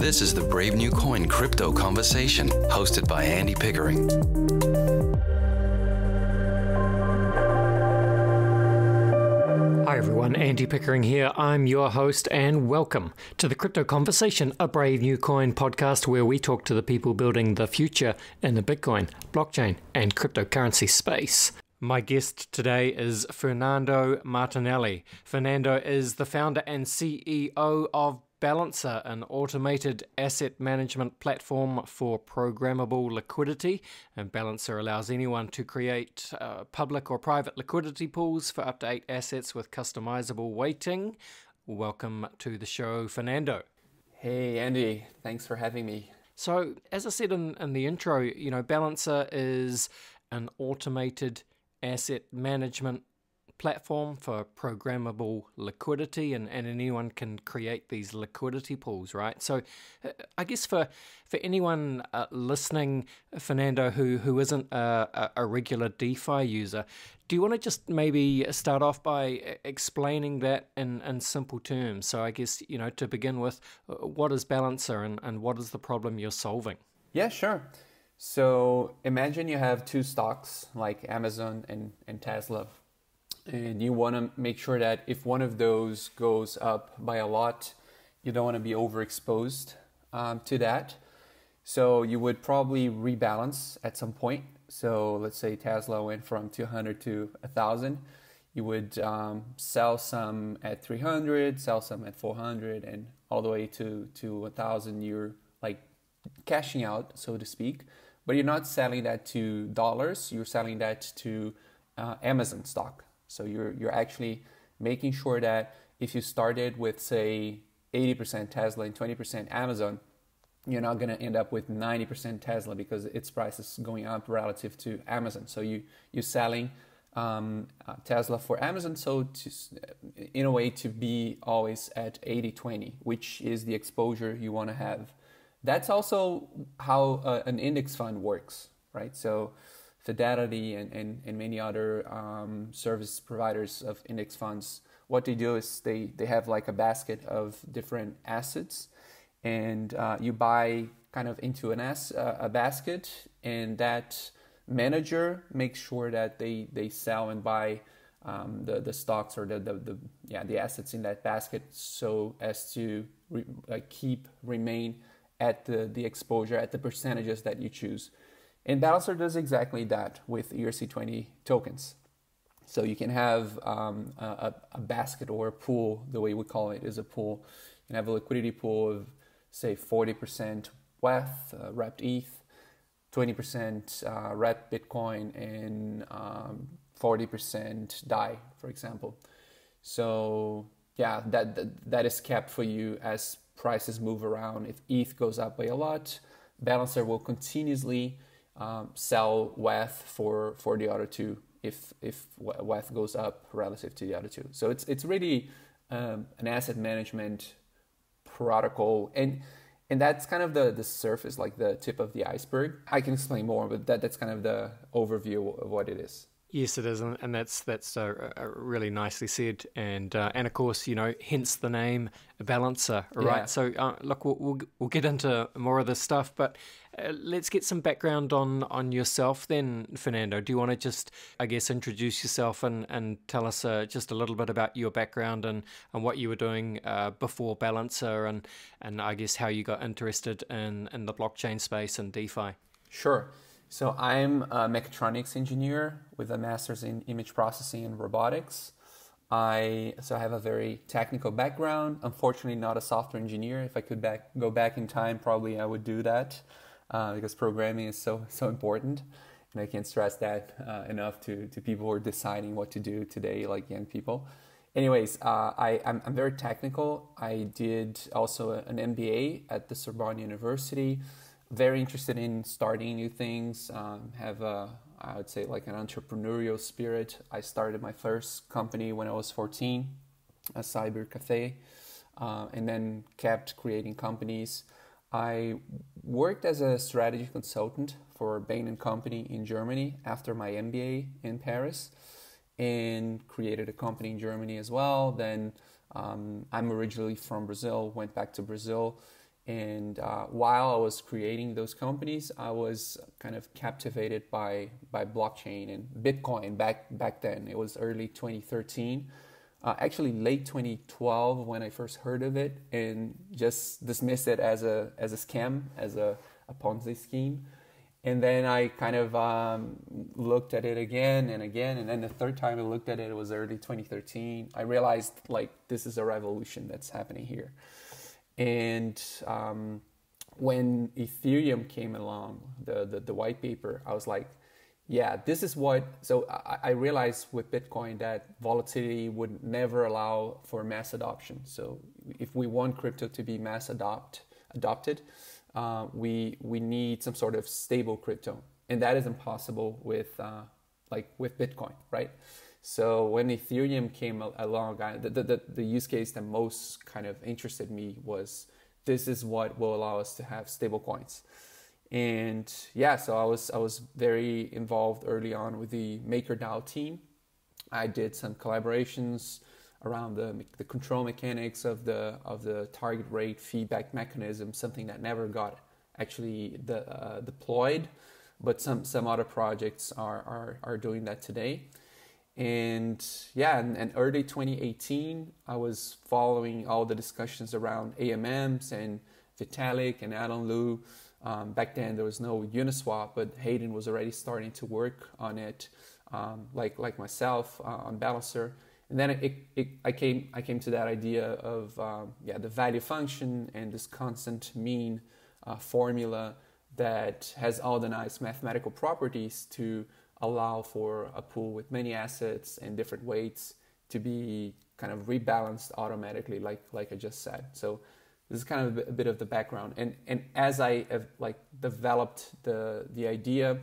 This is the Brave New Coin Crypto Conversation, hosted by Andy Pickering. Hi everyone, Andy Pickering here. I'm your host and welcome to the Crypto Conversation, a Brave New Coin podcast where we talk to the people building the future in the Bitcoin, blockchain and cryptocurrency space. My guest today is Fernando Martinelli. Fernando is the founder and CEO of Balancer, an automated asset management platform for programmable liquidity. And Balancer allows anyone to create public or private liquidity pools for up to 8 assets with customizable weighting. Welcome to the show, Fernando. Hey, Andy. Thanks for having me. So, as I said in the intro, you know, Balancer is an automated asset management platform for programmable liquidity, and anyone can create these liquidity pools, right? So I guess for anyone listening, Fernando, who isn't a regular DeFi user, do you want to just maybe start off by explaining that in simple terms? So I guess, you know, to begin with, what is Balancer and what is the problem you're solving? Yeah, sure. So imagine you have 2 stocks like Amazon and Tesla, and you want to make sure that if one of those goes up by a lot, you don't want to be overexposed to that. So you would probably rebalance at some point. So let's say Tesla went from 200 to 1,000. You would sell some at 300, sell some at 400, and all the way to 1,000. You're like cashing out, so to speak. But you're not selling that to dollars. You're selling that to Amazon stock. So you're actually making sure that if you started with, say, 80% Tesla and 20% Amazon, you're not going to end up with 90% Tesla because its price is going up relative to Amazon. So you're selling Tesla for Amazon, so in a way to be always at 80-20, which is the exposure you want to have. That's also how an index fund works, right? So Fidelity and many other service providers of index funds, what they do is they have like a basket of different assets, and you buy kind of into a basket, and that manager makes sure that they sell and buy the stocks or the assets in that basket, so as to remain at the exposure at the percentages that you choose. And Balancer does exactly that with ERC20 tokens. So you can have a basket or a pool, the way we call it is a pool. You can have a liquidity pool of, say, 40% WETH, wrapped ETH, 20% wrapped Bitcoin, and 40% Dai, for example. So yeah, that is kept for you as prices move around. If ETH goes up by a lot, Balancer will continuously sell WETH for the other two if WETH goes up relative to the other two. So it's really an asset management protocol, and that's kind of the surface, like the tip of the iceberg. I can explain more, but that's kind of the overview of what it is. Yes, it is, and that's really nicely said, and of course, you know, hence the name Balancer, right? Yeah. So look, we'll get into more of this stuff, but let's get some background on yourself then, Fernando. Do you want to just, I guess, introduce yourself and tell us just a little bit about your background and what you were doing before Balancer, and I guess how you got interested in the blockchain space and DeFi? Sure. So I'm a mechatronics engineer with a master's in image processing and robotics. So I have a very technical background. Unfortunately, not a software engineer. If I could go back in time, probably I would do that because programming is so important. And I can't stress that enough to people who are deciding what to do today, like young people. Anyways, I'm very technical. I did also an MBA at the Sorbonne University. Very interested in starting new things, have I would say like an entrepreneurial spirit. I started my first company when I was 14, a cyber cafe, and then kept creating companies. I worked as a strategy consultant for Bain & Company in Germany after my MBA in Paris, and created a company in Germany as well. Then I'm originally from Brazil, went back to Brazil. And while I was creating those companies, I was kind of captivated by blockchain and Bitcoin back then. It was early 2013, actually late 2012 when I first heard of it, and just dismissed it as a scam, as a Ponzi scheme. And then I kind of looked at it again and again, and then the third time I looked at it, it was early 2013. I realized, like, this is a revolution that's happening here. And when Ethereum came along, the white paper, I was like, yeah, this is what... So I realized with Bitcoin that volatility would never allow for mass adoption. So if we want crypto to be mass adopted, we need some sort of stable crypto, and that is impossible with Bitcoin, right? So when Ethereum came along, the use case that most kind of interested me was, this is what will allow us to have stable coins. And yeah, so I was very involved early on with the MakerDAO team. I did some collaborations around the control mechanics of the target rate feedback mechanism, something that never got actually deployed, but some other projects are doing that today. And yeah, in early 2018, I was following all the discussions around AMMs and Vitalik and Alan Liu. Back then there was no Uniswap, but Hayden was already starting to work on it, like myself, on Balancer. And then I came to that idea of the value function and this constant mean formula that has all the nice mathematical properties to allow for a pool with many assets and different weights to be kind of rebalanced automatically, like I just said. So this is kind of a bit of the background. And as I have, like, developed the idea,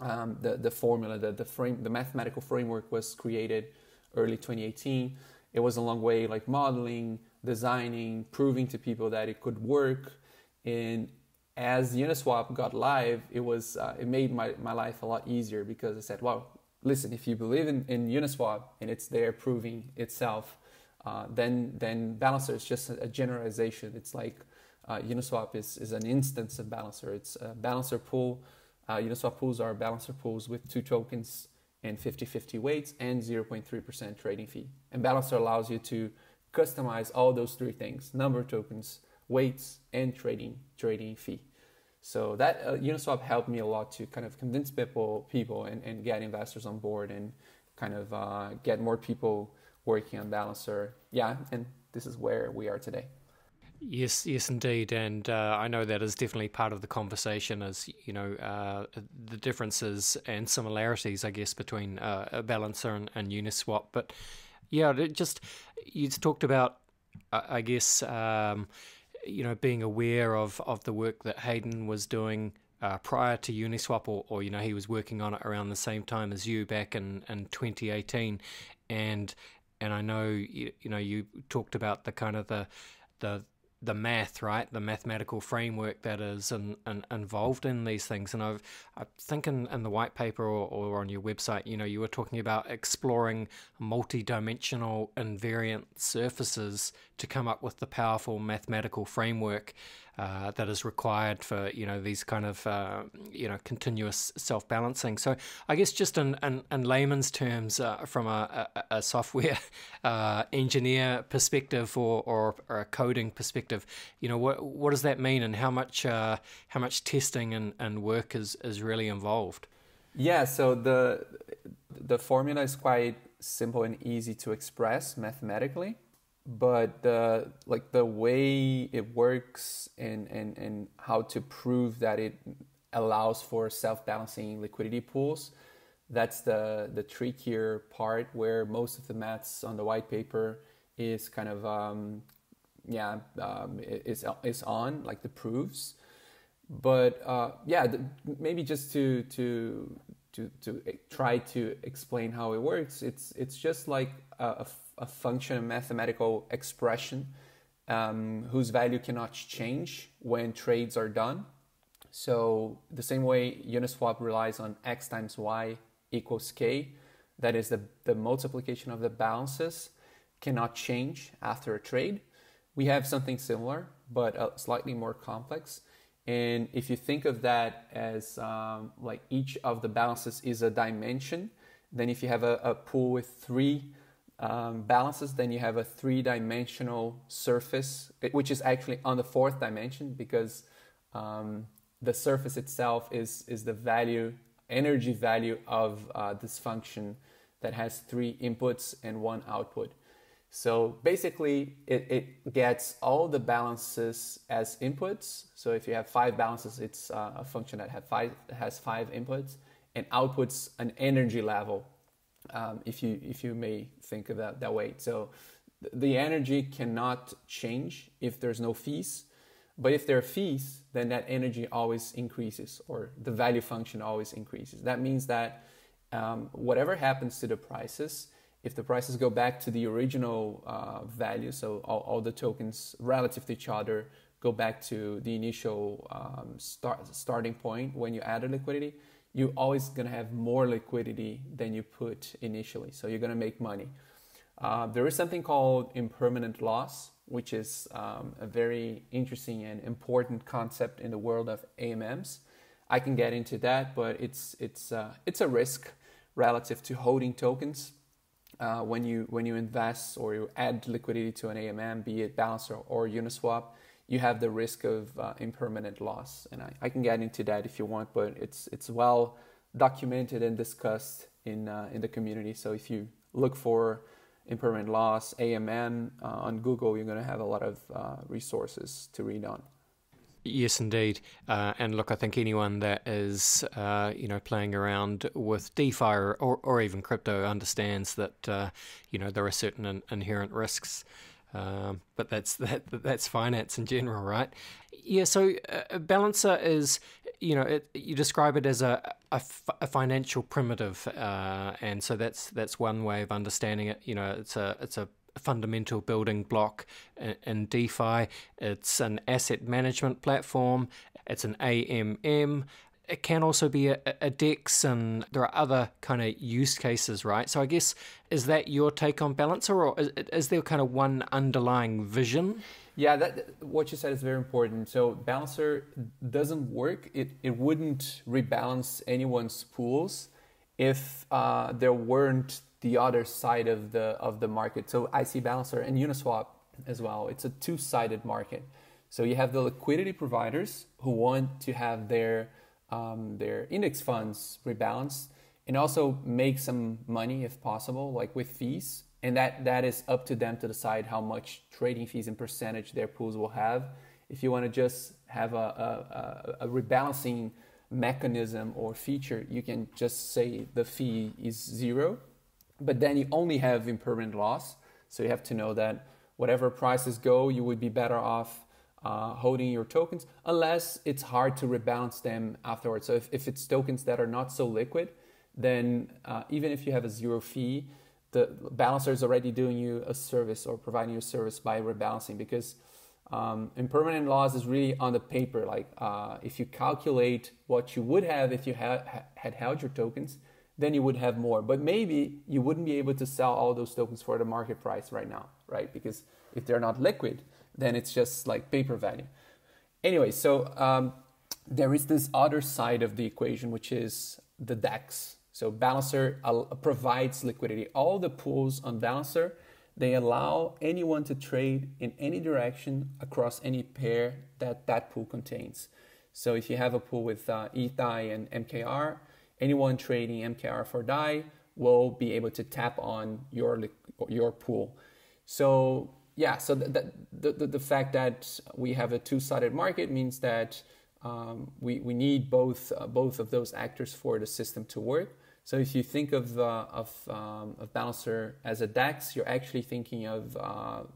the formula, the mathematical framework was created early 2018. It was a long way, like, modeling, designing, proving to people that it could work. And as Uniswap got live, it made my life a lot easier, because I said, well, listen, if you believe in Uniswap and it's there proving itself, then Balancer is just a generalization. It's like Uniswap is an instance of Balancer. It's a Balancer pool. Uniswap pools are Balancer pools with 2 tokens and 50/50 weights and 0.3% trading fee. And Balancer allows you to customize all those three things: number of tokens, weights, and trading fee. So that Uniswap helped me a lot to kind of convince people and get investors on board and kind of get more people working on Balancer. Yeah, and this is where we are today. Yes, yes, indeed. And I know that is definitely part of the conversation, as you know, the differences and similarities, I guess, between Balancer and Uniswap. But yeah, you talked about, I guess, you know, being aware of the work that Hayden was doing prior to Uniswap, or you know, he was working on it around the same time as you back in 2018, and I know you know, you talked about the kind of the math, right? The mathematical framework that is involved in these things. And I think in the white paper or on your website, you know, you were talking about exploring multi-dimensional invariant surfaces to come up with the powerful mathematical framework that is required for, you know, these kind of, you know, continuous self-balancing. So I guess just in layman's terms, from a software engineer perspective or a coding perspective, you know, what does that mean, and how much testing and work is really involved? Yeah, so the formula is quite simple and easy to express mathematically. But the way it works and how to prove that it allows for self-balancing liquidity pools, that's the trickier part, where most of the maths on the white paper is kind of is on, like, the proofs. But maybe just to try to explain how it works, it's just like a function of mathematical expression whose value cannot change when trades are done. So the same way Uniswap relies on x times y equals k, that is the multiplication of the balances, cannot change after a trade. We have something similar, but slightly more complex. And if you think of that as like each of the balances is a dimension, then if you have a pool with three balances, then you have a three-dimensional surface, which is actually on the fourth dimension, because the surface itself is the value, energy value of this function that has three inputs and one output. So basically it gets all the balances as inputs. So if you have five balances, it's a function that has five inputs, and outputs an energy level, if you may think of that way. So the energy cannot change if there's no fees, but if there are fees, then that energy always increases, or the value function always increases. That means that whatever happens to the prices, if the prices go back to the original value, so all the tokens relative to each other go back to the initial starting point when you added liquidity, you're always going to have more liquidity than you put initially. So you're going to make money. There is something called impermanent loss, which is a very interesting and important concept in the world of AMMs. I can get into that, but it's a risk relative to holding tokens. When you invest or you add liquidity to an AMM, be it Balancer or Uniswap, you have the risk of impermanent loss. And I can get into that if you want, but it's well documented and discussed in the community. So if you look for impermanent loss, AMM on Google, you're going to have a lot of resources to read on. Yes, indeed. And look, I think anyone that is, playing around with DeFi or even crypto understands that, there are certain inherent risks. But that's finance in general, right? Yeah. So Balancer is, you describe it as a financial primitive, and so that's one way of understanding it. It's a fundamental building block in DeFi. It's an asset management platform. It's an AMM. It can also be a DEX, and there are other kind of use cases, right? So I guess, is that your take on Balancer, or is there kind of one underlying vision? Yeah, what you said is very important. So Balancer doesn't work. It wouldn't rebalance anyone's pools if there weren't the other side of the market. So I see Balancer and Uniswap as well. It's a two-sided market. So you have the liquidity providers who want to have their index funds rebalanced and also make some money if possible, like with fees, and that is up to them to decide how much trading fees and percentage their pools will have. If you want to just have a rebalancing mechanism or feature, you can just say the fee is zero, but then you only have impermanent loss. So you have to know that whatever prices go, you would be better off holding your tokens, unless it's hard to rebalance them afterwards. So if it's tokens that are not so liquid, then even if you have a zero fee, the Balancer is already doing you a service or providing you a service by rebalancing, because impermanent loss is really on the paper. Like if you calculate what you would have if you had held your tokens, then you would have more, but maybe you wouldn't be able to sell all those tokens for the market price right now, right? Because if they're not liquid, then it's just like paper value. Anyway, so there is this other side of the equation, which is the DEX. So Balancer provides liquidity. All the pools on Balancer, they allow anyone to trade in any direction across any pair that pool contains. So if you have a pool with ETH, Dai, and MKR, anyone trading MKR for Dai will be able to tap on your pool. So yeah, so the fact that we have a two-sided market means that we need both of those actors for the system to work. So if you think of Balancer as a DEX, you're actually thinking of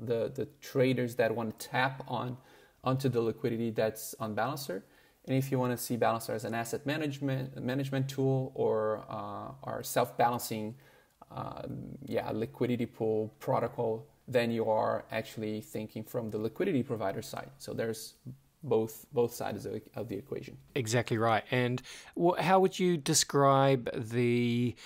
the traders that want to tap onto the liquidity that's on Balancer. And if you want to see Balancer as an asset management tool, or our self-balancing liquidity pool protocol, then you are actually thinking from the liquidity provider side. So there's both sides of the equation. Exactly right. And how would you describe the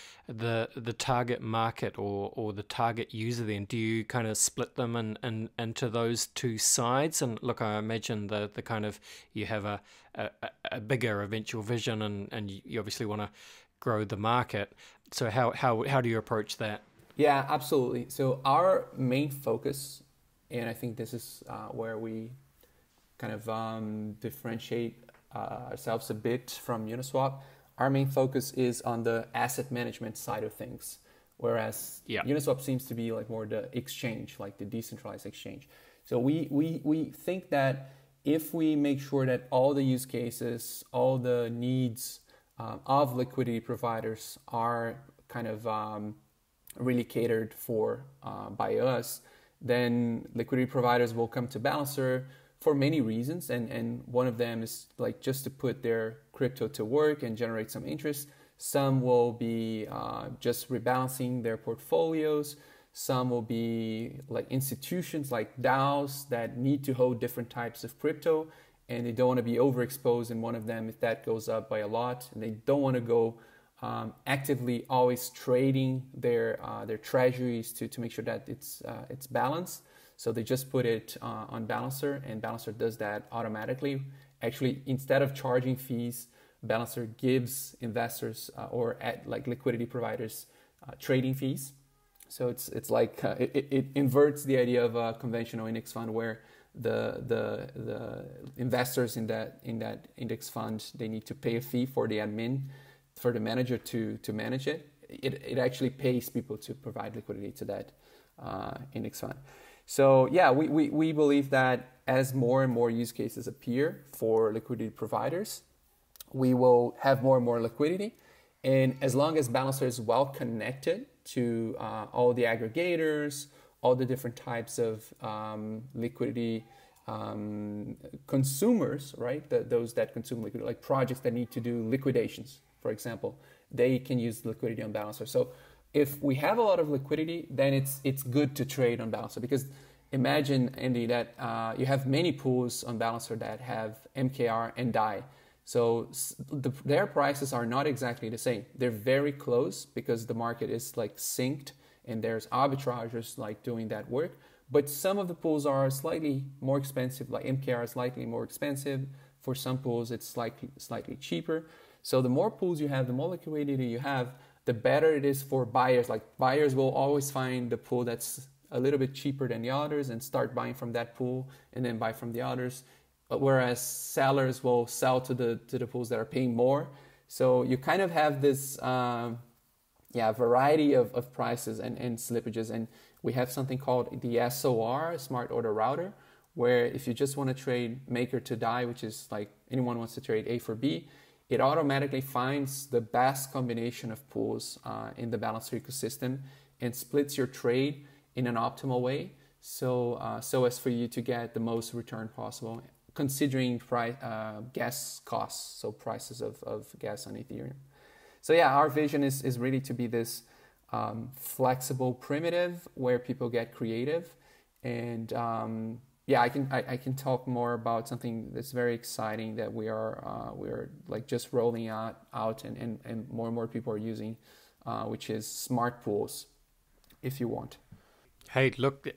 target market or the target user then? Do you kind of split them and into those two sides? And look, I imagine the kind of, you have a bigger eventual vision and you obviously want to grow the market. So how do you approach that? Yeah, absolutely. So our main focus, and I think this is where we kind of differentiate ourselves a bit from Uniswap. Our main focus is on the asset management side of things, whereas Uniswap seems to be like more the exchange, like the decentralized exchange. So we think that if we make sure that all the use cases, all the needs of liquidity providers are kind of really catered for by us, then liquidity providers will come to Balancer for many reasons, and one of them is like just to put their crypto to work and generate some interest. Some will be just rebalancing their portfolios. Some will be like institutions like DAOs that need to hold different types of crypto, and they don't want to be overexposed in one of them if that goes up by a lot, and they don't want to go actively always trading their treasuries to make sure that it's balanced. So they just put it on Balancer, and Balancer does that automatically. Actually, instead of charging fees, Balancer gives investors or at like liquidity providers trading fees. So it's like it inverts the idea of a conventional index fund where the investors in that index fund, they need to pay a fee for the admin, for the manager to manage it. It actually pays people to provide liquidity to that index fund. So yeah, we believe that as more and more use cases appear for liquidity providers, we will have more and more liquidity. And as long as Balancer is well connected to all the aggregators, all the different types of liquidity consumers, right? Those that consume liquidity, like projects that need to do liquidations, for example, they can use liquidity on Balancer. So if we have a lot of liquidity, then it's good to trade on Balancer, because imagine, Andy, that you have many pools on Balancer that have MKR and Dai. So their prices are not exactly the same. They're very close because the market is like synced and there's arbitragers like doing that work. But some of the pools are slightly more expensive, like MKR is slightly more expensive. For some pools, it's slightly cheaper. So the more pools you have, the more liquidity you have, the better it is for buyers. Like buyers will always find the pool that's a little bit cheaper than the others and start buying from that pool and then buy from the others. Whereas sellers will sell to the pools that are paying more. So you kind of have this variety of prices and slippages. And we have something called the SOR, Smart Order Router, where if you just want to trade maker to die, which is like anyone wants to trade A for B, it automatically finds the best combination of pools in the Balancer ecosystem and splits your trade in an optimal way, so as for you to get the most return possible, considering price, gas costs, so prices of gas on Ethereum. So yeah, our vision is really to be this flexible primitive where people get creative, and yeah, I can talk more about something that's very exciting that we're like just rolling out and more and more people are using, which is smart pools, if you want. Hey, look,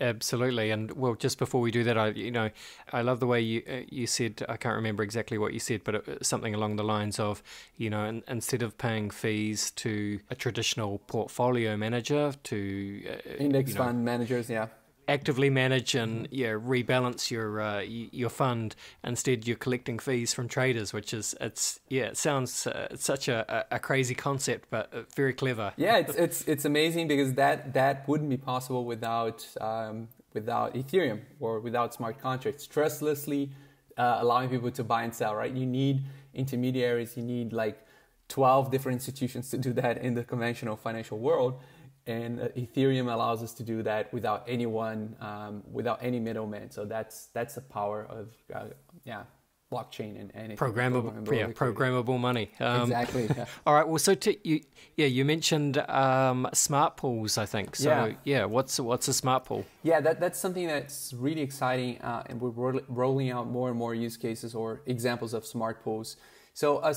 absolutely, and well, just before we do that, I love the way you said, I can't remember exactly what you said, but something along the lines of, instead of paying fees to a traditional portfolio manager, to index fund managers, yeah. Actively manage and rebalance your fund. Instead, you're collecting fees from traders, which is it sounds such a crazy concept, but very clever. Yeah, it's amazing because that wouldn't be possible without Ethereum or without smart contracts. Trustlessly allowing people to buy and sell. Right, you need intermediaries. You need like 12 different institutions to do that in the conventional financial world. And Ethereum allows us to do that without anyone, without any middleman. So that's the power of blockchain and programmable, yeah, programmable money. Exactly. Yeah. All right. Well, so you mentioned smart pools, I think. So yeah, what's a smart pool? Yeah, that's something that's really exciting, and we're rolling out more and more use cases or examples of smart pools. So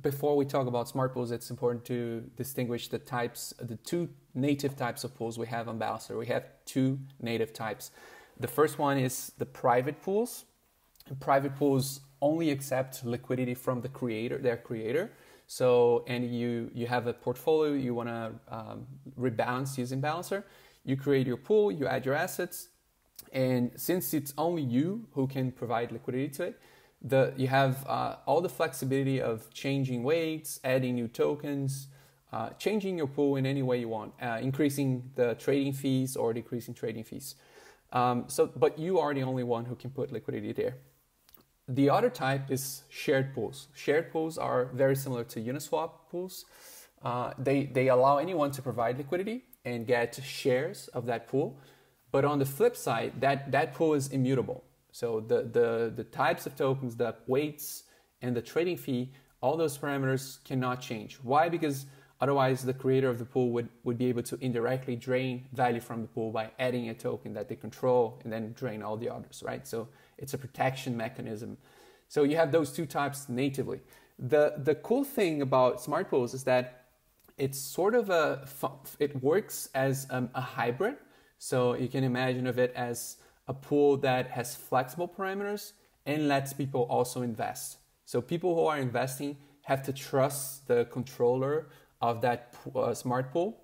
before we talk about smart pools, it's important to distinguish the types, the two native types of pools we have on Balancer. We have two native types. The first one is the private pools. Private pools only accept liquidity from the creator, their creator. So, and you have a portfolio you want to rebalance using Balancer. You create your pool, you add your assets, and since it's only you who can provide liquidity to it, you have all the flexibility of changing weights, adding new tokens, changing your pool in any way you want, increasing the trading fees or decreasing trading fees. But you are the only one who can put liquidity there. The other type is shared pools. Shared pools are very similar to Uniswap pools. They allow anyone to provide liquidity and get shares of that pool. But on the flip side, that pool is immutable. So the types of tokens, the weights, and the trading fee, all those parameters cannot change. Why? Because otherwise, the creator of the pool would be able to indirectly drain value from the pool by adding a token that they control and then drain all the others, right? So it's a protection mechanism. So you have those two types natively. The cool thing about smart pools is that it's sort of it works as a hybrid. So you can imagine of it as a pool that has flexible parameters and lets people also invest. So people who are investing have to trust the controller of that smart pool,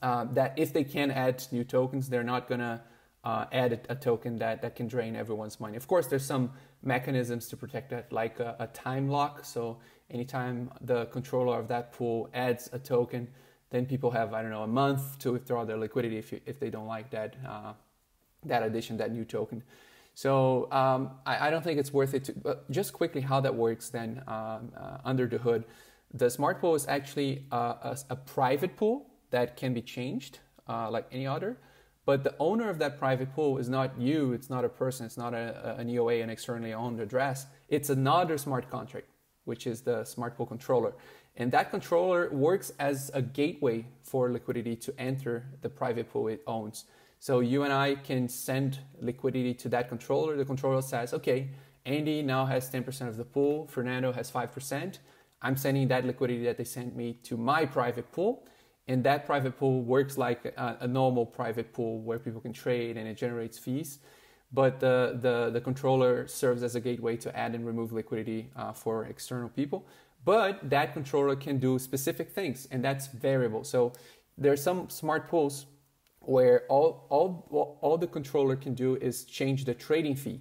that if they can add new tokens, they're not gonna add a token that can drain everyone's money. Of course, there's some mechanisms to protect that, like a time lock. So anytime the controller of that pool adds a token, then people have, I don't know, a month to withdraw their liquidity if they don't like that addition, that new token. So I don't think it's worth it to, but just quickly how that works then under the hood. The smart pool is actually a private pool that can be changed like any other, but the owner of that private pool is not you, it's not a person, it's not an EOA, an externally owned address. It's another smart contract, which is the smart pool controller. And that controller works as a gateway for liquidity to enter the private pool it owns. So you and I can send liquidity to that controller. The controller says, okay, Andy now has 10% of the pool, Fernando has 5%. I'm sending that liquidity that they sent me to my private pool, and that private pool works like a normal private pool where people can trade and it generates fees. But the controller serves as a gateway to add and remove liquidity for external people. But that controller can do specific things, and that's variable. So there are some smart pools where all the controller can do is change the trading fee.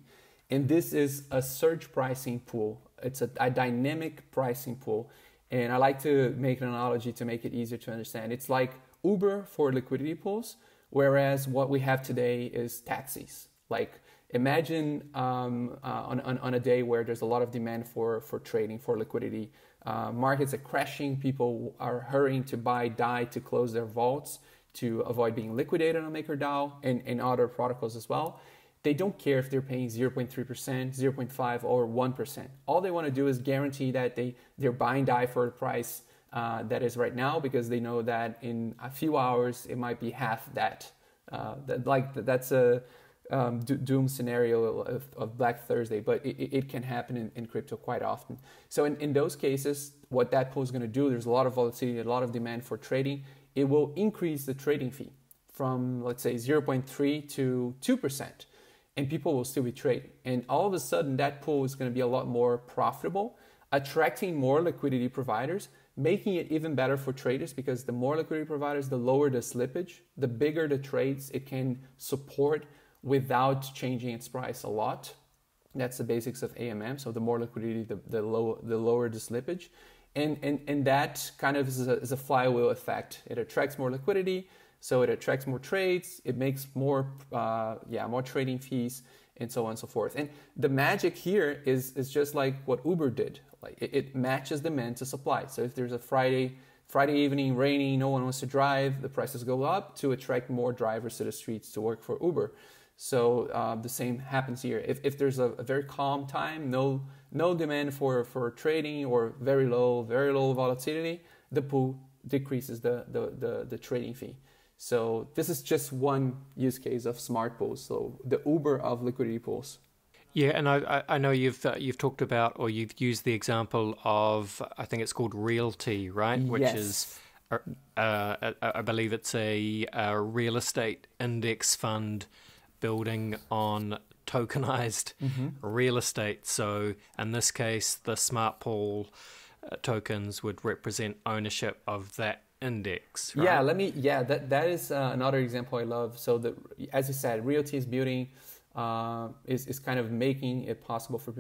And this is a surge pricing pool. It's a dynamic pricing pool. And I like to make an analogy to make it easier to understand. It's like Uber for liquidity pools, whereas what we have today is taxis. Like imagine on a day where there's a lot of demand for trading, for liquidity. Markets are crashing. People are hurrying to buy Dai to close their vaults to avoid being liquidated on MakerDAO and other protocols as well. They don't care if they're paying 0.3%, 0.5%, or 1%. All they want to do is guarantee that they're buying Dai for the price that is right now, because they know that in a few hours it might be half that. That's a doom scenario of Black Thursday, but it can happen in crypto quite often. So in those cases, what that pool is going to do, there's a lot of volatility, a lot of demand for trading. It will increase the trading fee from, let's say, 0.3 to 2%. And people will still be trading. And all of a sudden, that pool is going to be a lot more profitable, attracting more liquidity providers, making it even better for traders, because the more liquidity providers, the lower the slippage, the bigger the trades it can support without changing its price a lot. That's the basics of AMM. So the more liquidity, the lower the slippage. And that kind of is a flywheel effect. It attracts more liquidity. So it attracts more trades, it makes more, more trading fees, and so on and so forth. And the magic here is just like what Uber did. Like it matches demand to supply. So if there's a Friday evening, rainy, no one wants to drive, the prices go up to attract more drivers to the streets to work for Uber. So the same happens here. If there's a very calm time, no demand for trading, or very low volatility, the pool decreases the trading fee. So this is just one use case of smart pools, so the Uber of liquidity pools. Yeah, and I know you've talked about, or you've used the example of, I think it's called RealT, right? Yes. Which is, I believe it's a real estate index fund building on tokenized real estate. So in this case, the smart pool tokens would represent ownership of that index, right? Yeah, that is another example I love. So as you said, RealT is building is kind of making it possible for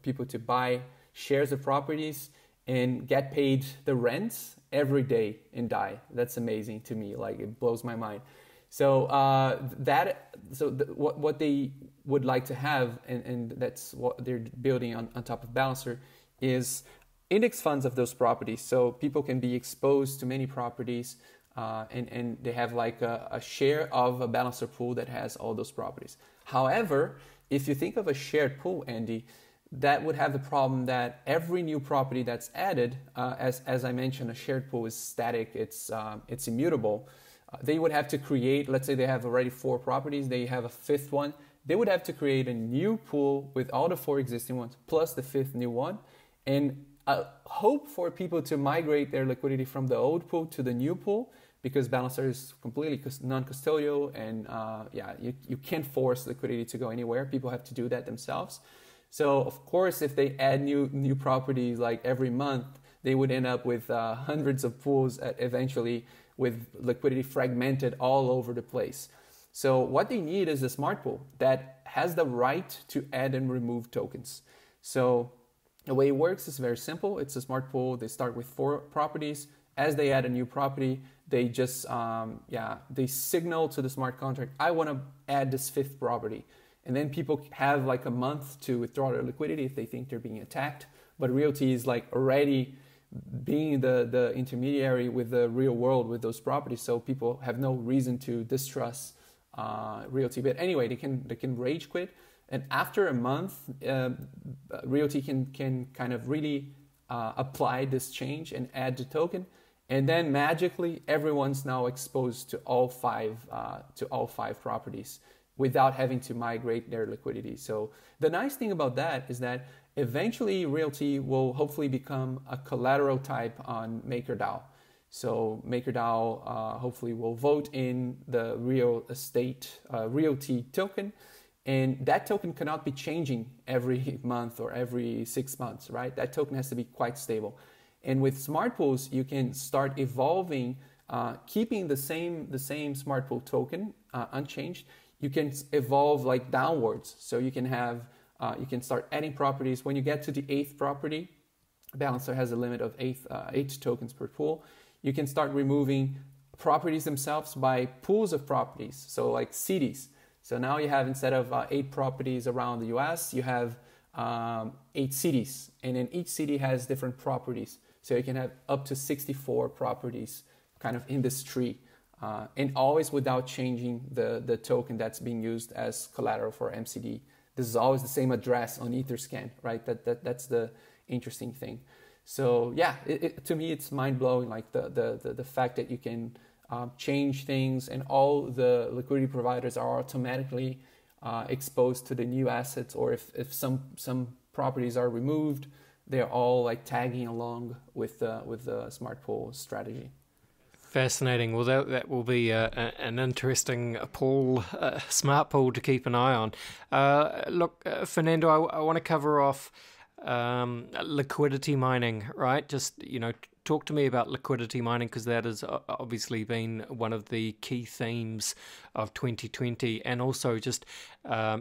people to buy shares of properties and get paid the rents every day in Dai. That's amazing to me. Like, it blows my mind. So what they would like to have, and that's what they're building on top of Balancer, is index funds of those properties, so people can be exposed to many properties, and they have like a share of a Balancer pool that has all those properties. However, if you think of a shared pool, Andy, that would have the problem that every new property that's added, as I mentioned, a shared pool is static, it's immutable. They would have to create, let's say they have already 4 properties, they have a 5th one, they would have to create a new pool with all the 4 existing ones plus the 5th new one, and hope for people to migrate their liquidity from the old pool to the new pool, because Balancer is completely non-custodial, and you can't force liquidity to go anywhere. People have to do that themselves. So of course, if they add new properties like every month, they would end up with hundreds of pools eventually, with liquidity fragmented all over the place. So what they need is a smart pool that has the right to add and remove tokens. So the way it works is very simple. It's a smart pool. They start with 4 properties. As they add a new property, they just they signal to the smart contract, I want to add this 5th property. And then people have like a month to withdraw their liquidity if they think they're being attacked. But RealT is like already being the intermediary with the real world with those properties, so people have no reason to distrust RealT. But anyway, they can rage quit, and after a month, RealT can kind of really apply this change and add the token, and then magically everyone's now exposed to all five properties without having to migrate their liquidity. So the nice thing about that is that eventually RealT will hopefully become a collateral type on MakerDAO. So MakerDAO hopefully will vote in the real estate RealT token, and that token cannot be changing every month or every 6 months, right? That token has to be quite stable. And with smart pools, you can start evolving, keeping the same smart pool token unchanged. You can evolve like downwards, so you can have you can start adding properties. When you get to the 8th property, Balancer has a limit of 8 tokens per pool. You can start removing properties themselves by pools of properties, so like cities. So now you have, instead of 8 properties around the US, you have 8 cities. And then each city has different properties. So you can have up to 64 properties kind of in this tree. And always without changing the token that's being used as collateral for MCD. This is always the same address on Etherscan, right? That's the interesting thing. So yeah, to me, it's mind blowing, like the fact that you can change things, and all the liquidity providers are automatically exposed to the new assets, or if some properties are removed, they're all like tagging along with the smart pool strategy. Fascinating. Well, that will be an interesting pool, smart pool to keep an eye on. Look, Fernando, I want to cover off liquidity mining, right? Just, talk to me about liquidity mining, because that has obviously been one of the key themes of 2020, and also just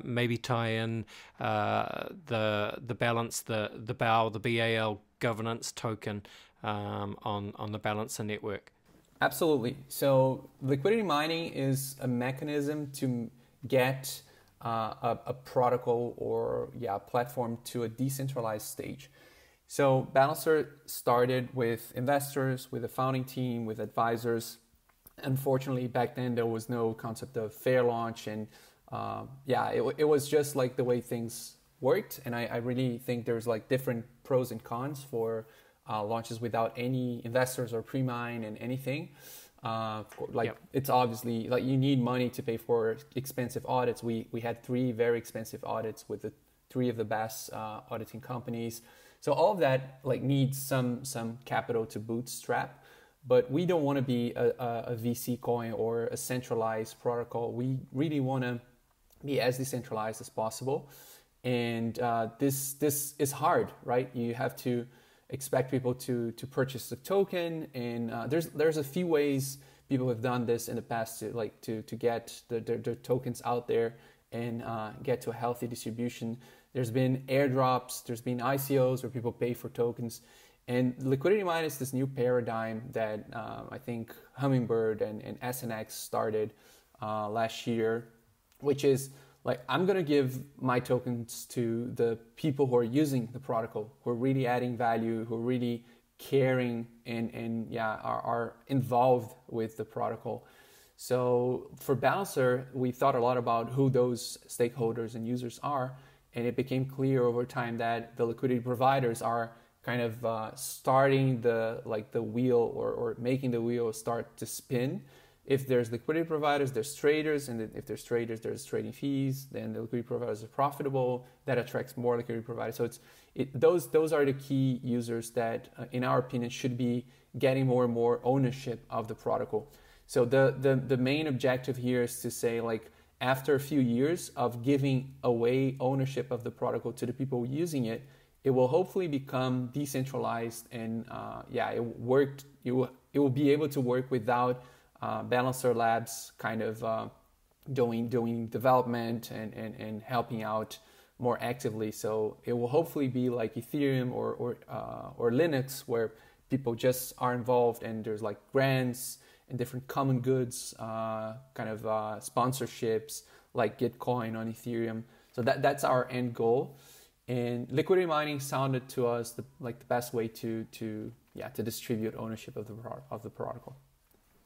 maybe tie in the balance, the BAL, the BAL governance token on the Balancer network. Absolutely. So liquidity mining is a mechanism to get a protocol or a platform to a decentralized stage. So Balancer started with investors, with a founding team, with advisors. Unfortunately, back then there was no concept of fair launch and yeah, it was just like the way things worked. And I really think there's like different pros and cons for launches without any investors or pre-mine and anything. Like yep. It's obviously like you need money to pay for expensive audits. We had three very expensive audits with the three of the best auditing companies. So all of that like needs some capital to bootstrap. But we don't want to be a VC coin or a centralized protocol. We really want to be as decentralized as possible. And this is hard, right? You have to expect people to purchase the token, and there's a few ways people have done this in the past to like to get the tokens out there and get to a healthy distribution. There's been airdrops, there's been ICOs where people pay for tokens, and liquidity mining is this new paradigm that I think Hummingbird and SNX started last year, which is like, I'm going to give my tokens to the people who are using the protocol, who are really adding value, who are really caring and yeah, are involved with the protocol. So for Balancer, we thought a lot about who those stakeholders and users are. And it became clear over time that the liquidity providers are kind of starting the wheel or making the wheel start to spin. If there's liquidity providers, there's traders, and if there's traders, there's trading fees. Then the liquidity providers are profitable. That attracts more liquidity providers. So those are the key users that, in our opinion, should be getting more and more ownership of the protocol. So the main objective here is to say, like, after a few years of giving away ownership of the protocol to the people using it, it will hopefully become decentralized and yeah, it will be able to work without Balancer Labs kind of doing development and helping out more actively. So it will hopefully be like Ethereum or Linux, where people just are involved and there's like grants and different common goods, kind of sponsorships like Gitcoin on Ethereum. So that's our end goal. And liquidity mining sounded to us the best way to distribute ownership of the protocol.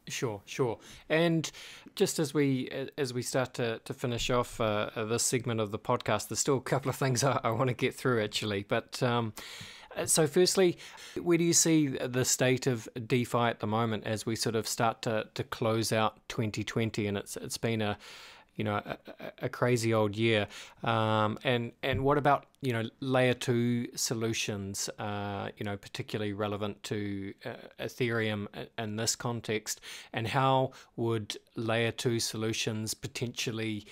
Sure. And just as we start to finish off this segment of the podcast, there's still a couple of things I want to get through, actually. But so firstly, where do you see the state of DeFi at the moment as we sort of start to close out 2020? And it's been a crazy old year. And what about, layer 2 solutions, particularly relevant to Ethereum in this context? And how would layer 2 solutions potentially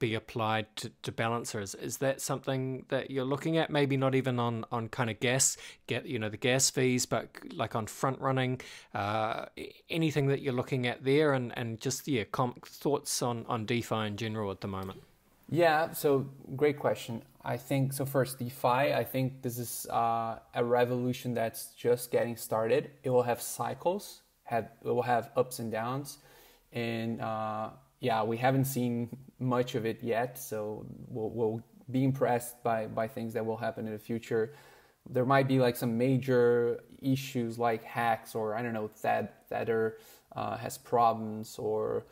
be applied to Balancer? Is that something that you're looking at? Maybe not even on kind of the gas fees, but like on front running, anything that you're looking at there, and just thoughts on DeFi in general at the moment? Yeah, so great question. I think, so first, DeFi, I think this is a revolution that's just getting started. It will have cycles, it will have ups and downs. And yeah, we haven't seen much of it yet. So we'll be impressed by things that will happen in the future. There might be like some major issues like hacks, or I don't know, Tether has problems, or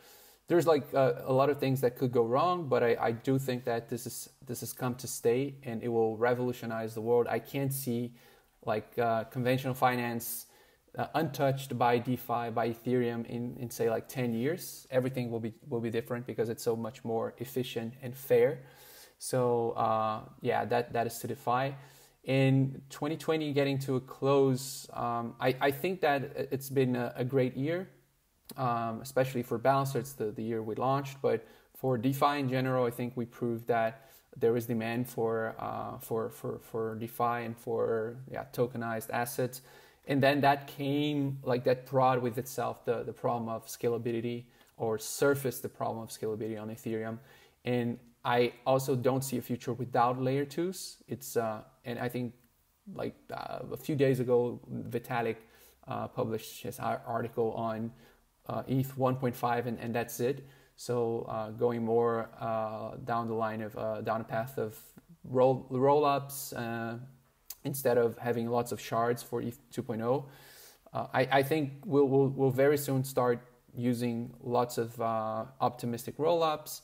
there's like a lot of things that could go wrong, but I do think that this has come to stay, and it will revolutionize the world. I can't see like conventional finance untouched by DeFi, by Ethereum in say like 10 years. Everything will be different because it's so much more efficient and fair. So yeah, that is to DeFi. In 2020, getting to a close, I think that it's been a great year. Especially for Balancer, it's the year we launched, but for DeFi in general, I think we proved that there is demand for DeFi and for tokenized assets. And then that came, like, that brought with itself the problem of scalability, or surfaced the problem of scalability on Ethereum. And I also don't see a future without layer 2s. It's and I think like a few days ago, Vitalik published his article on ETH 1.5, and that's it. So going more down the line of down a path of roll-ups instead of having lots of shards for ETH 2.0, I think we'll very soon start using lots of optimistic roll-ups,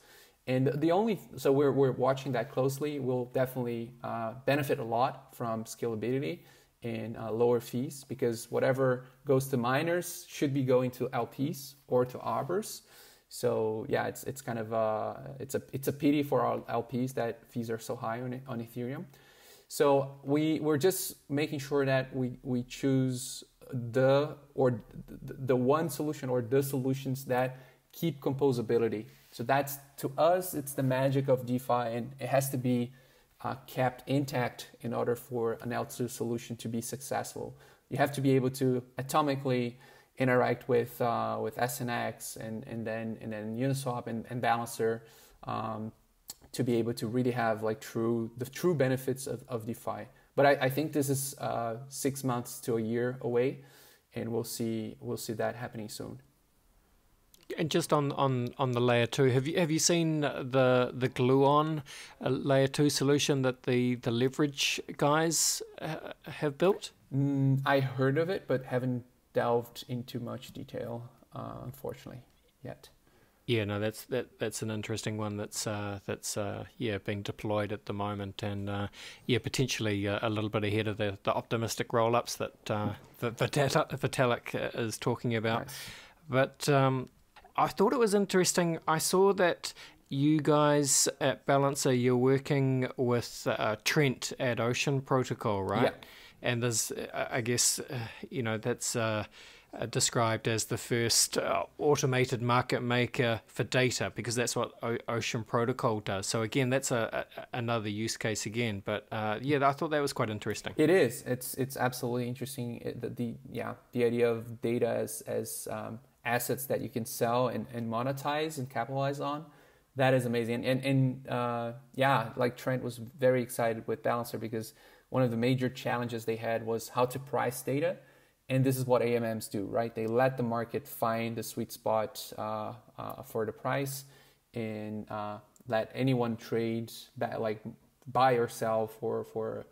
And the only, so we're watching that closely. We'll definitely benefit a lot from scalability and lower fees, because whatever goes to miners should be going to LPs or to arbors. So yeah, it's kind of it's a pity for our LPs that fees are so high on Ethereum. So we're just making sure that we choose the one solution or the solutions that keep composability. So that's, to us, it's the magic of DeFi, and it has to be kept intact in order for an L2 solution to be successful. You have to be able to atomically interact with SNX and then Uniswap and Balancer to be able to really have like the true benefits of DeFi. But I think this is 6 months to a year away, and we'll see that happening soon. And just on the layer two, have you seen the Gluon layer two solution that the leverage guys have built? I heard of it, but haven't delved into much detail, unfortunately, yet. Yeah, no, that's an interesting one that's yeah, being deployed at the moment, and yeah, potentially a little bit ahead of the optimistic roll-ups that Vitalik is talking about. Nice. But I thought it was interesting. I saw that you guys at Balancer, you're working with Trent at Ocean Protocol, right? Yeah. And there's, I guess, you know, that's described as the first automated market maker for data, because that's what Ocean Protocol does. So again, that's another use case again. But yeah, I thought that was quite interesting. It is. It's absolutely interesting. The idea of data as assets that you can sell and monetize and capitalize on, that is amazing. And yeah, like Trent was very excited with Balancer, because one of the major challenges they had was how to price data, and this is what AMMs do, right? They let the market find the sweet spot for the price, and let anyone trade that, like buy or sell for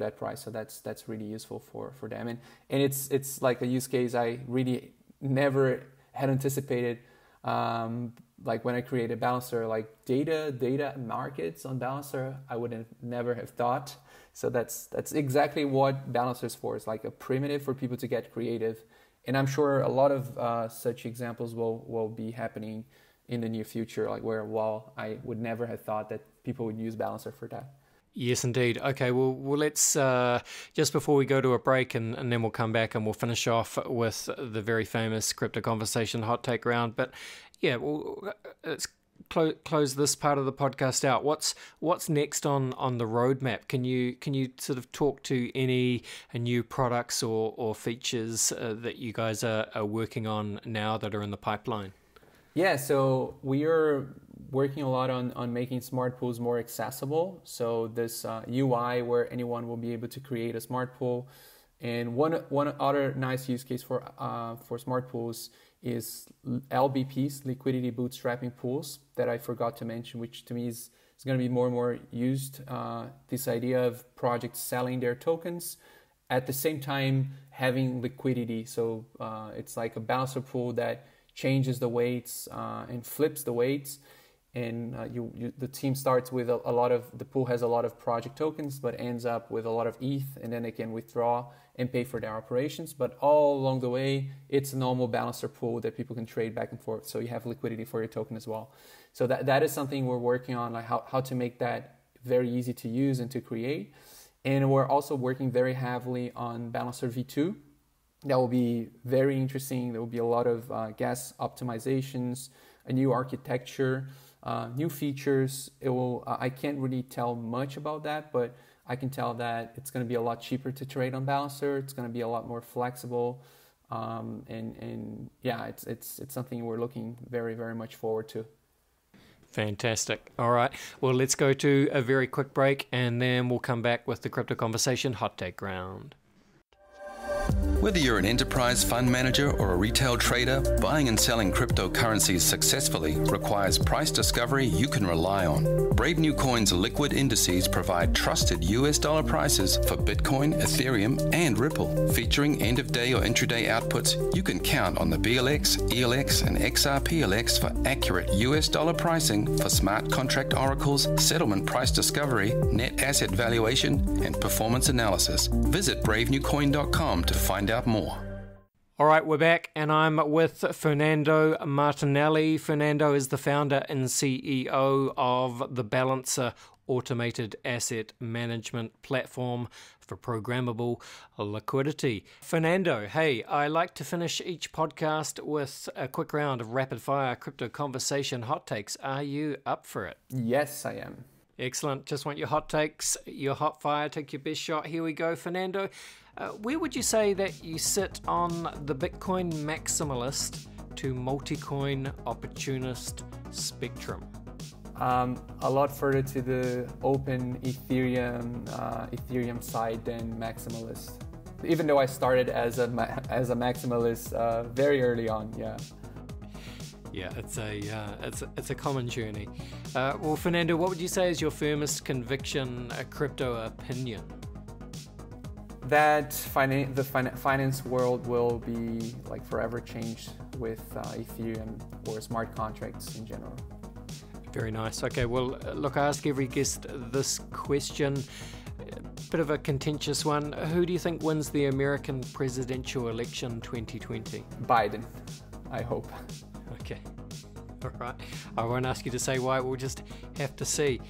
that price. So that's really useful for them, and it's like a use case I really never had anticipated, like when I created Balancer, like data markets on Balancer, I would have never have thought. So that's exactly what Balancer is for. It's like a primitive for people to get creative, and I'm sure a lot of such examples will be happening in the near future, like where, well, I would never have thought that people would use Balancer for that. Yes, indeed. Okay, well let's, just before we go to a break, and then we'll come back and we'll finish off with the very famous Crypto Conversation hot take round. But yeah, well, let's close this part of the podcast out. What's next on the roadmap? Can you sort of talk to any new products or features that you guys are working on now that are in the pipeline? Yeah, so we are working a lot on making smart pools more accessible. So this UI where anyone will be able to create a smart pool. And one other nice use case for smart pools is LBPs, liquidity bootstrapping pools, that I forgot to mention, which to me is going to be more and more used. This idea of projects selling their tokens at the same time having liquidity. So it's like a Balancer pool that changes the weights and flips the weights. And the team starts with a lot of, the pool has a lot of project tokens, but ends up with a lot of ETH, and then they can withdraw and pay for their operations. But all along the way, it's a normal Balancer pool that people can trade back and forth. So you have liquidity for your token as well. So that is something we're working on, like how to make that very easy to use and to create. And we're also working very heavily on Balancer V2. That will be very interesting. There will be a lot of gas optimizations, a new architecture, new features. It will. I can't really tell much about that, but I can tell that it's going to be a lot cheaper to trade on Balancer. It's going to be a lot more flexible, and yeah, it's something we're looking very, very much forward to. Fantastic. All right. Well, let's go to a very quick break, and then we'll come back with the Crypto Conversation hot take round. Whether you're an enterprise fund manager or a retail trader, buying and selling cryptocurrencies successfully requires price discovery you can rely on. Brave New Coin's liquid indices provide trusted US dollar prices for Bitcoin, Ethereum, and Ripple. Featuring end-of-day or intraday outputs, you can count on the BLX, ELX, and XRPLX for accurate US dollar pricing for smart contract oracles, settlement price discovery, net asset valuation, and performance analysis. Visit bravenewcoin.com to find out more. All right, we're back, and I'm with Fernando Martinelli. Fernando is the founder and CEO of the Balancer automated asset management platform for programmable liquidity. Fernando, hey, I like to finish each podcast with a quick round of rapid-fire crypto conversation hot takes. Are you up for it? Yes, I am. Excellent. Just want your hot takes, your hot fire, take your best shot. Here we go, Fernando. Where would you say that you sit on the Bitcoin maximalist to multi-coin opportunist spectrum? A lot further to the open Ethereum side than maximalist. Even though I started as a maximalist very early on, yeah. Yeah, it's a common journey. Well, Fernando, what would you say is your firmest conviction, a crypto opinion? That the finance world will be like forever changed with Ethereum or smart contracts in general. Very nice. Okay, well, look, I ask every guest this question, a bit of a contentious one. Who do you think wins the American presidential election 2020? Biden, I hope. Okay, all right. I won't ask you to say why, we'll just have to see.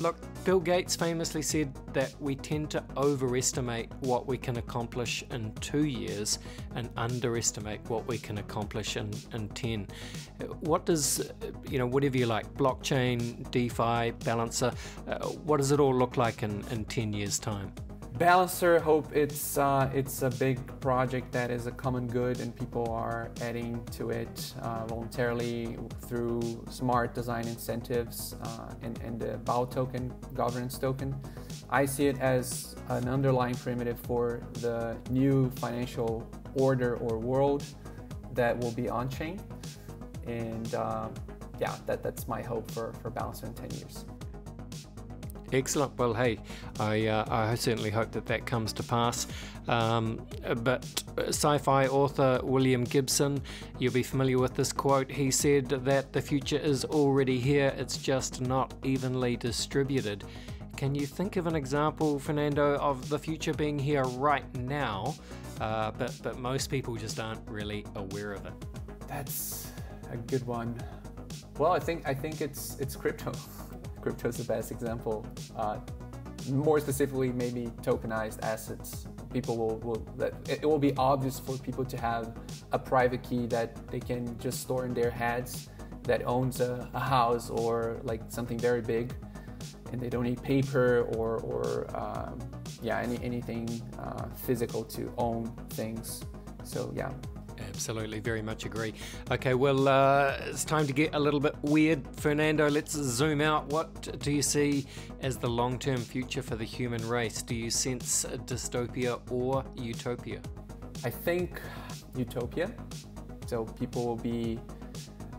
Look, Bill Gates famously said that we tend to overestimate what we can accomplish in 2 years and underestimate what we can accomplish in 10. What does, whatever you like, blockchain, DeFi, Balancer, what does it all look like in 10 years' time? Balancer, hope it's a big project that is a common good and people are adding to it voluntarily through smart design incentives and the BAL token, governance token. I see it as an underlying primitive for the new financial order or world that will be on-chain. And yeah, that's my hope for Balancer in 10 years. Excellent. Well, hey, I certainly hope that comes to pass. But sci-fi author William Gibson, you'll be familiar with this quote. He said that the future is already here. It's just not evenly distributed. Can you think of an example, Fernando, of the future being here right now, but most people just aren't really aware of it? That's a good one. Well, I think it's crypto. Crypto is the best example. More specifically, maybe tokenized assets. People it will be obvious for people to have a private key that they can just store in their heads that owns a house or like something very big, and they don't need paper or anything physical to own things. So yeah. Absolutely, very much agree. Okay, well, it's time to get a little bit weird. Fernando, let's zoom out. What do you see as the long-term future for the human race? Do you sense dystopia or utopia? I think utopia. So people will be,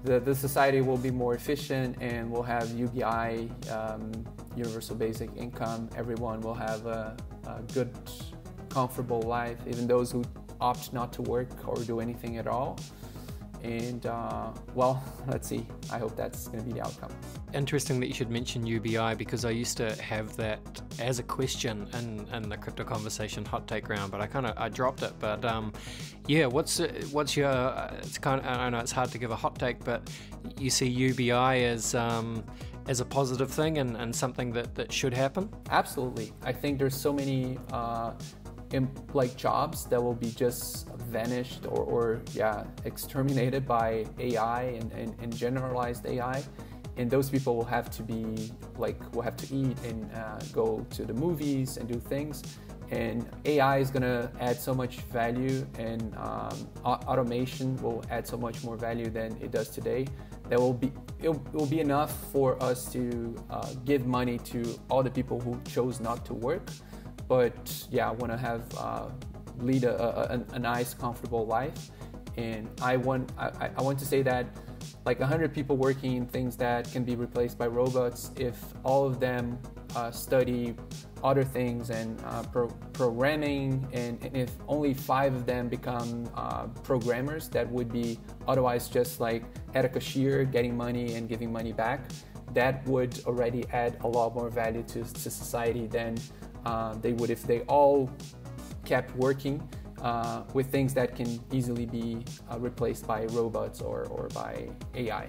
the society will be more efficient and we'll have UBI, universal basic income. Everyone will have a good, comfortable life, even those who opt not to work or do anything at all. And well, let's see. I hope that's going to be the outcome. Interesting that you should mention UBI, because I used to have that as a question in the crypto conversation hot take round, but I dropped it. But yeah, what's your? It's I know it's hard to give a hot take, but you see UBI as a positive thing and something that should happen. Absolutely, I think there's so many. Like jobs that will be just vanished or exterminated by AI and generalized AI, and those people will have to be will have to eat and go to the movies and do things, and AI is gonna add so much value, and automation will add so much more value than it does today. That will be enough for us to give money to all the people who chose not to work. But yeah, I want to have lead a nice, comfortable life. And I want to say that like 100 people working in things that can be replaced by robots, if all of them study other things and programming, and if only 5 of them become programmers that would be otherwise just like at a cashier getting money and giving money back, that would already add a lot more value to society than they would if they all kept working with things that can easily be replaced by robots or by AI.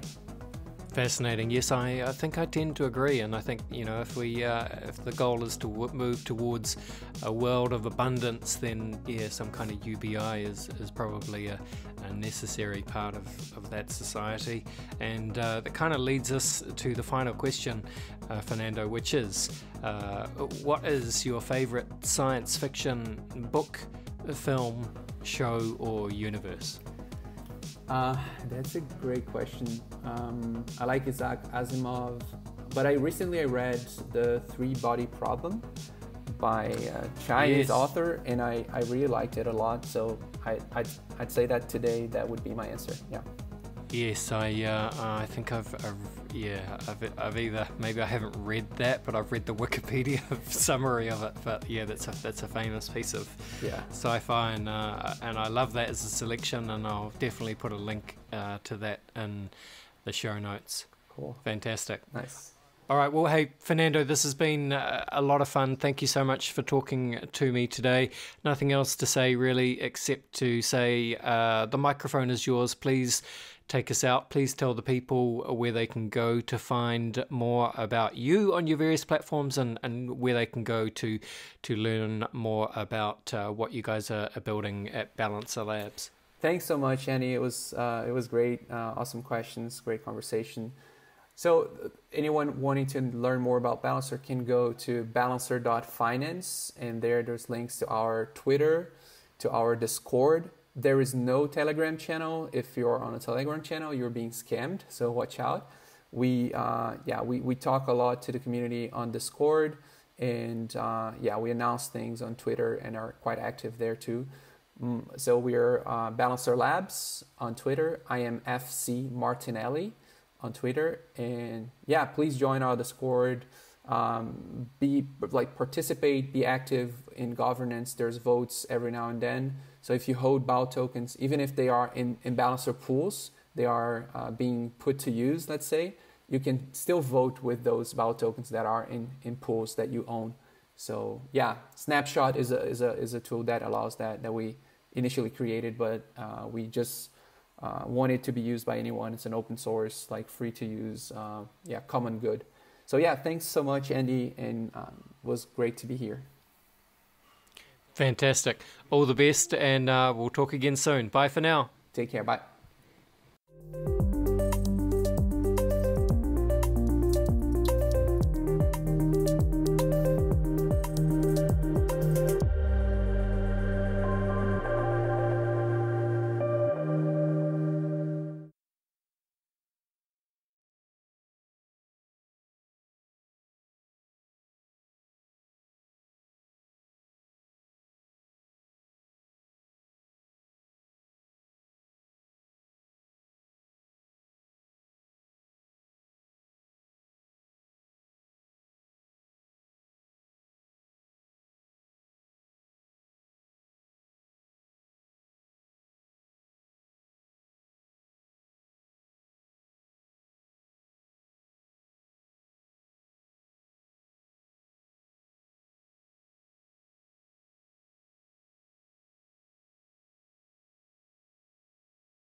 Fascinating. Yes, I think I tend to agree, and I think, you know, if the goal is to move towards a world of abundance, then yeah, some kind of UBI is probably a necessary part of that society. And that kind of leads us to the final question, Fernando, which is, what is your favorite science fiction book, film, show, or universe? That's a great question. I like Isaac Asimov, but I recently read The Three-Body Problem by a Chinese author, and I really liked it a lot. So I'd say that today that would be my answer. Yeah. Yes, I think I've either, maybe I haven't read that, but I've read the Wikipedia summary of it. But yeah, that's a famous piece of sci-fi, and I love that as a selection, and I'll definitely put a link to that in the show notes. Cool. Fantastic. Nice. All right, well, hey, Fernando, this has been a lot of fun. Thank you so much for talking to me today. Nothing else to say, really, except to say the microphone is yours. Please take us out. Please tell the people where they can go to find more about you on your various platforms, and where they can go to learn more about what you guys are building at Balancer Labs. Thanks so much, Annie. It was great. Awesome questions, great conversation. So anyone wanting to learn more about Balancer can go to balancer.finance, and there's links to our Twitter, to our Discord. There is no Telegram channel. If you're on a Telegram channel, you're being scammed, so watch out. We talk a lot to the community on Discord, and we announce things on Twitter and are quite active there too. So we're Balancer Labs on Twitter. I am FC Martinelli on Twitter, and yeah, please join our Discord. Participate, be active in governance. There's votes every now and then. So if you hold BAL tokens, even if they are in Balancer pools, they are being put to use, let's say, you can still vote with those BAL tokens that are in pools that you own. So yeah, Snapshot is a tool that allows that we initially created, but we just want it to be used by anyone. It's an open source, like free to use, common good. So yeah, thanks so much, Andy, and it was great to be here. Fantastic. All the best, and we'll talk again soon. Bye for now. Take care. Bye.